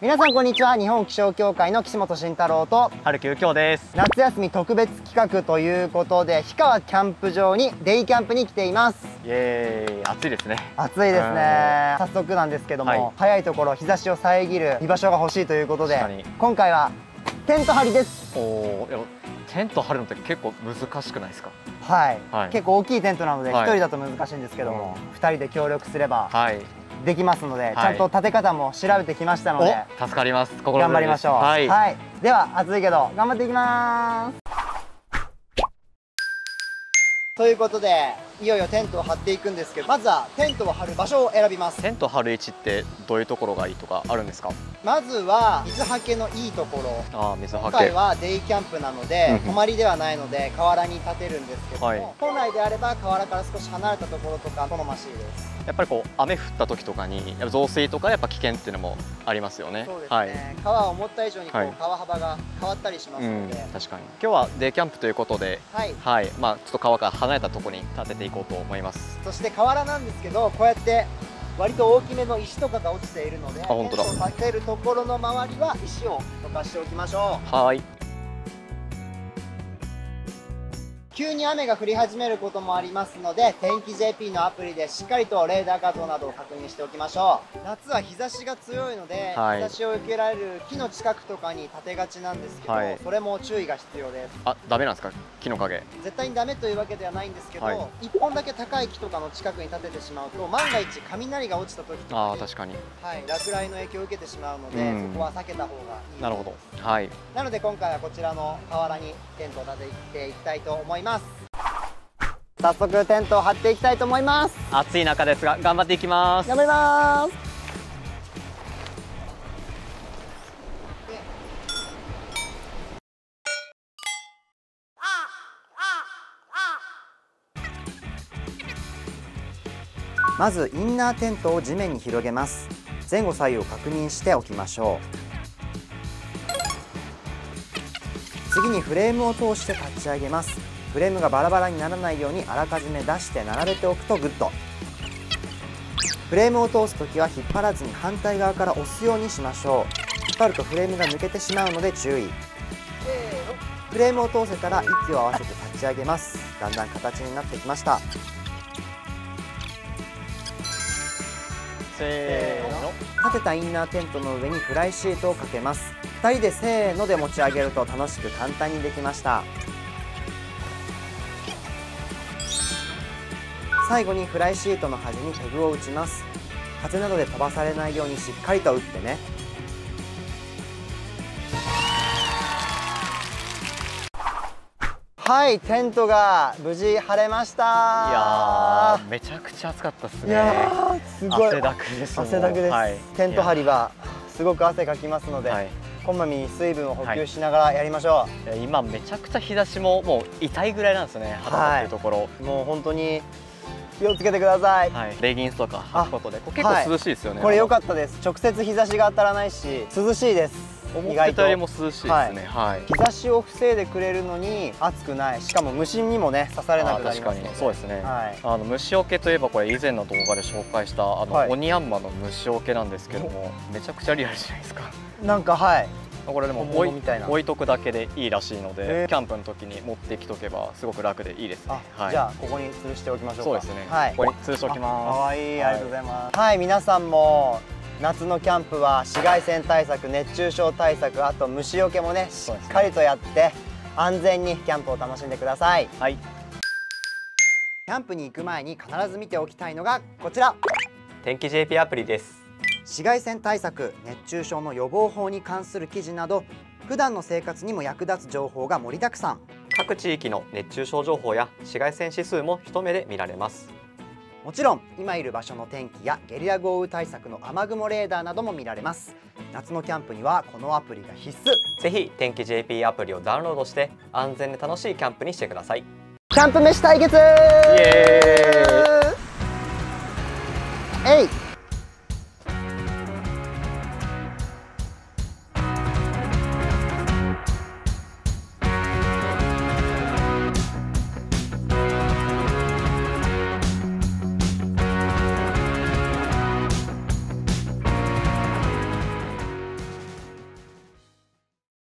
皆さんこんにちは。日本気象協会の岸本慎太郎と春木右京です。夏休み特別企画ということで、日川キャンプ場にデイキャンプに来ています。イエーイ、暑いですね。暑いですね。早速なんですけども、早いところ日差しを遮る居場所が欲しいということで、今回はテント張りです。テント張るのって結構難しくないですか？はい、結構大きいテントなので1人だと難しいんですけども、2人で協力すればできますので、ちゃんと立て方も調べてきましたので、助かります。頑張りましょう。はい、では暑いけど頑張っていきます。ということで、いよいよテントを張っていくんですけど、まずはテントを張る場所を選びます。テント張る位置ってどういうところがいいとかあるんですか？まずは水はけのいいところ。今回はデイキャンプなので泊まりではないので河原に建てるんですけども、本来であれば河原から少し離れたところとか好ましいです。やっぱりこう雨降った時とかに増水とかやっぱ危険っていうのもありますよね。そうですね、川を思った以上にこう川幅が変わったりしますので、確かに今日はデイキャンプということで、まあちょっと川から離れたところに建てていこうと思います。そして河原なんですけど、こうやって割と大きめの石とかが落ちているので、テントを立てるところの周りは石を溶かしておきましょう。急に雨が降り始めることもありますので、天気 JP のアプリでしっかりとレーダー画像などを確認しておきましょう。夏は日差しが強いので、日差しを受けられる木の近くとかに立てがちなんですけど、それも注意が必要です。ダメなんですか、木の陰？絶対にダメというわけではないんですけど、1本だけ高い木とかの近くに立ててしまうと、万が一雷が落ちた時とかに落雷の影響を受けてしまうので、そこは避けた方がいいです。なるほど。なので今回はこちらの河原にテントを立てていきたいと思います。早速テントを張っていきたいと思います。暑い中ですが頑張っていきます。頑張ります。まずインナーテントを地面に広げます。前後左右を確認しておきましょう。次にフレームを通して立ち上げます。フレームがバラバラにならないようにあらかじめ出して並べておくとグッド。フレームを通すときは引っ張らずに反対側から押すようにしましょう。引っ張るとフレームが抜けてしまうので注意。フレームを通せたら息を合わせて立ち上げます。だんだん形になってきました。せーの。立てたインナーテントの上にフライシートをかけます。2人でせーので持ち上げると楽しく簡単にできました。最後にフライシートの端にペグを打ちます。風などで飛ばされないようにしっかりと打ってね。はい、テントが無事晴れました。いやー、めちゃくちゃ暑かったですね。いやー、すごい汗だくです。汗だくです、テント張りはすごく汗かきますので、こまめに水分を補給しながらやりましょう。今めちゃくちゃ日差しももう痛いぐらいなんですね。肌のところ、もう本当に気をつけてください。レギンスとか履くことで結構涼しいですよね。これ良かったです。直接日差しが当たらないし涼しいです。思ってたよりも涼しいですね。日差しを防いでくれるのに暑くない、しかも虫にもね刺されなくなりますので。確かにそうですね。虫よけといえば、これ以前の動画で紹介したオニヤンマの虫よけなんですけども、めちゃくちゃリアルじゃないですか。なんかこれでも置いとくだけでいいらしいので、キャンプの時に持ってきとけばすごく楽でいいですね。じゃあここに吊るしておきましょうか。そうですね、ここに吊るしておきます。かわいい、ありがとうございます。皆さんも夏のキャンプは紫外線対策、熱中症対策、あと虫よけもねしっかりとやって安全にキャンプを楽しんでください。キャンプに行く前に必ず見ておきたいのがこちら、天気 JP アプリです。紫外線対策、熱中症の予防法に関する記事など、普段の生活にも役立つ情報が盛りだくさん。各地域の熱中症情報や紫外線指数も一目で見られます。もちろん今いる場所の天気やゲリラ豪雨対策の雨雲レーダーなども見られます。夏のキャンプにはこのアプリが必須。ぜひ天気 JP アプリをダウンロードして安全で楽しいキャンプにしてください。キャンプ飯対決、イエーイ。